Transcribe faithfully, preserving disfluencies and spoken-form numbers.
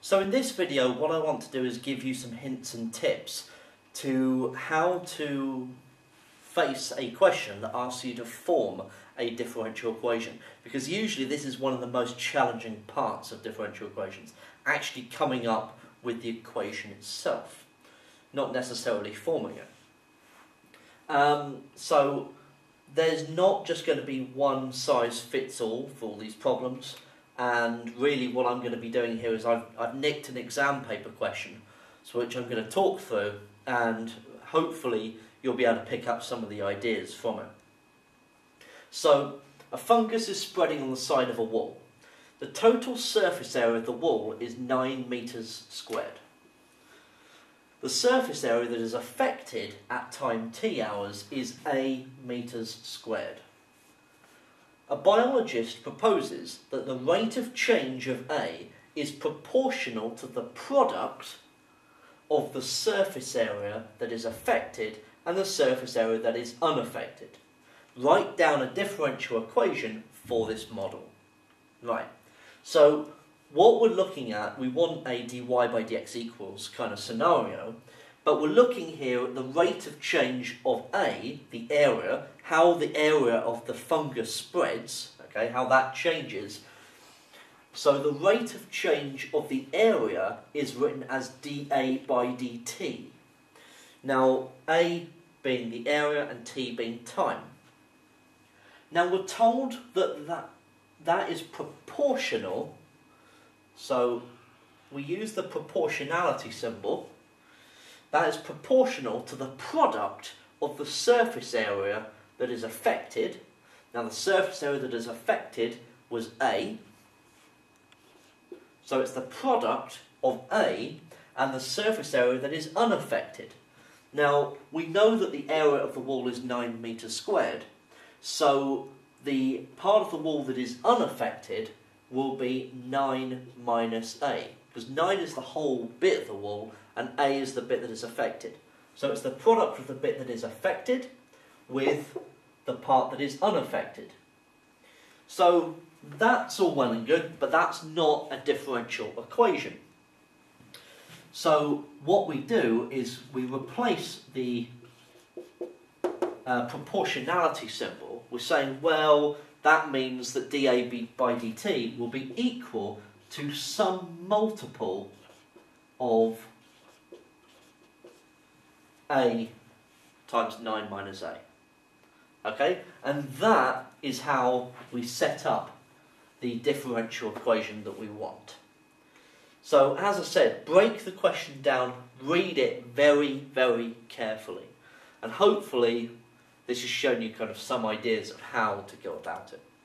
So in this video, what I want to do is give you some hints and tips to how to face a question that asks you to form a differential equation, because usually this is one of the most challenging parts of differential equations, actually coming up with the equation itself, not necessarily forming it. Um, so there's not just going to be one size fits all for all these problems, and really what I'm going to be doing here is I've, I've nicked an exam paper question, so which I'm going to talk through, and hopefully you'll be able to pick up some of the ideas from it. So, a fungus is spreading on the side of a wall. The total surface area of the wall is nine metres squared. The surface area that is affected at time t hours is a metres squared. A biologist proposes that the rate of change of a is proportional to the product of the surface area that is affected and the surface area that is unaffected. Write down a differential equation for this model. Right, so what we're looking at, we want a dy by dx equals kind of scenario, but we're looking here at the rate of change of A, the area, how the area of the fungus spreads, okay, how that changes. So the rate of change of the area is written as dA by dt. Now, A being the area and t being time. Now we're told that, that that is proportional, so we use the proportionality symbol. That is proportional to the product of the surface area that is affected. Now the surface area that is affected was A, so it's the product of A and the surface area that is unaffected. Now we know that the area of the wall is nine metres squared, so the part of the wall that is unaffected will be nine minus A, because nine is the whole bit of the wall and A is the bit that is affected. So it's the product of the bit that is affected with the part that is unaffected. So that's all well and good, but that's not a differential equation. So what we do is we replace the Uh, proportionality symbol. We're saying, well, that means that dA by dt will be equal to some multiple of A times nine minus A. Okay, and that is how we set up the differential equation that we want. So, as I said, break the question down, read it very, very carefully, and hopefully this has shown you kind of some ideas of how to go about it.